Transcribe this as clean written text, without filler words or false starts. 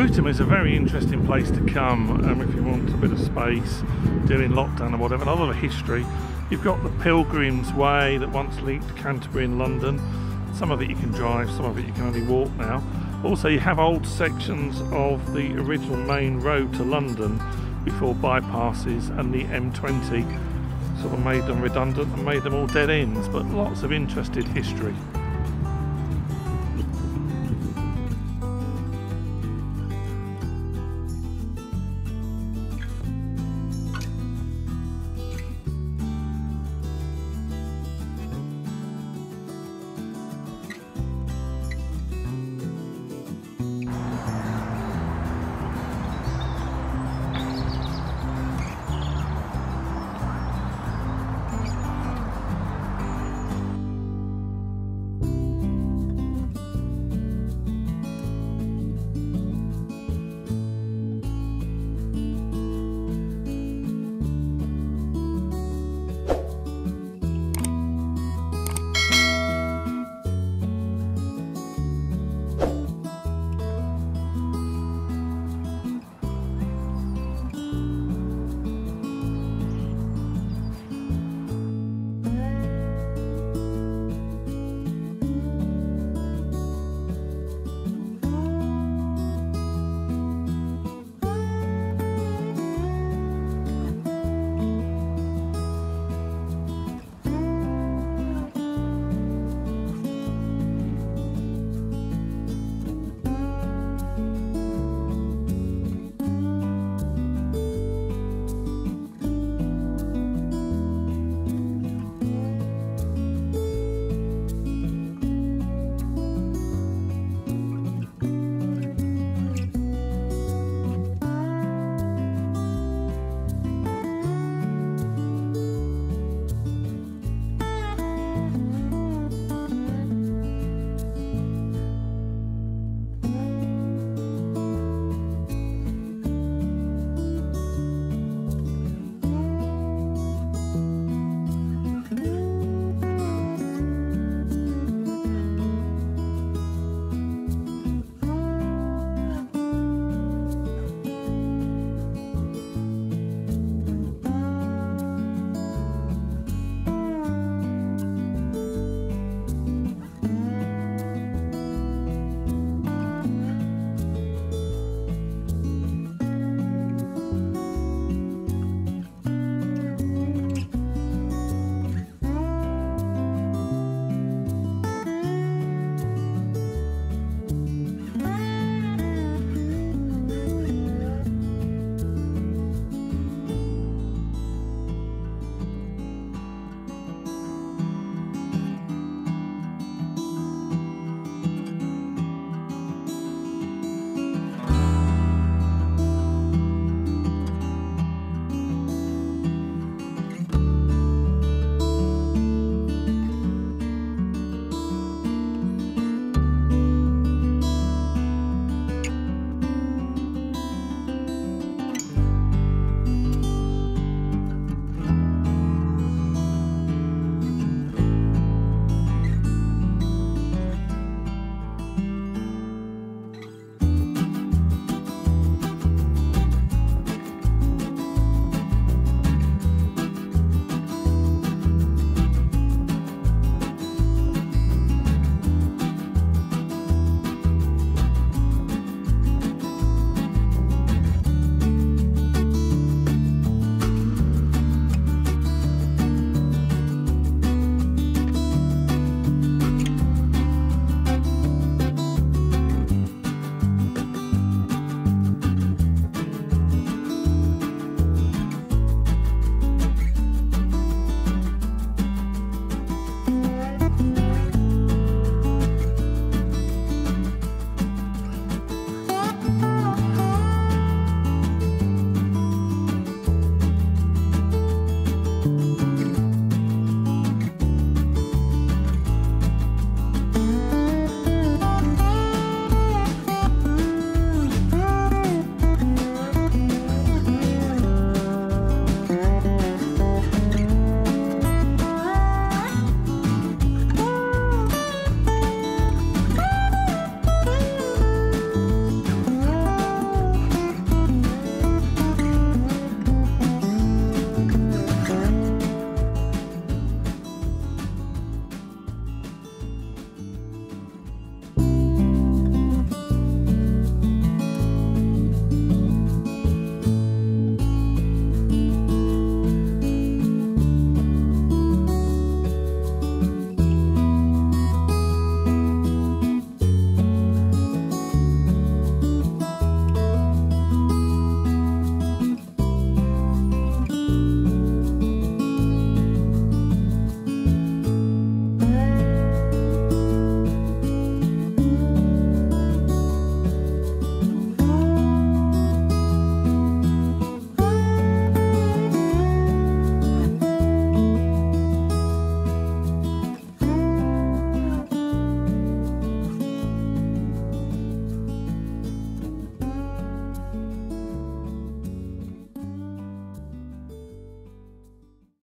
Wrotham is a very interesting place to come if you want a bit of space during lockdown or whatever, and a lot of history. You've got the Pilgrims Way that once linked to Canterbury in London. Some of it you can drive, some of it you can only walk now. Also, you have old sections of the original main road to London before bypasses and the M20 sort of made them redundant and made them all dead ends, but lots of interesting history.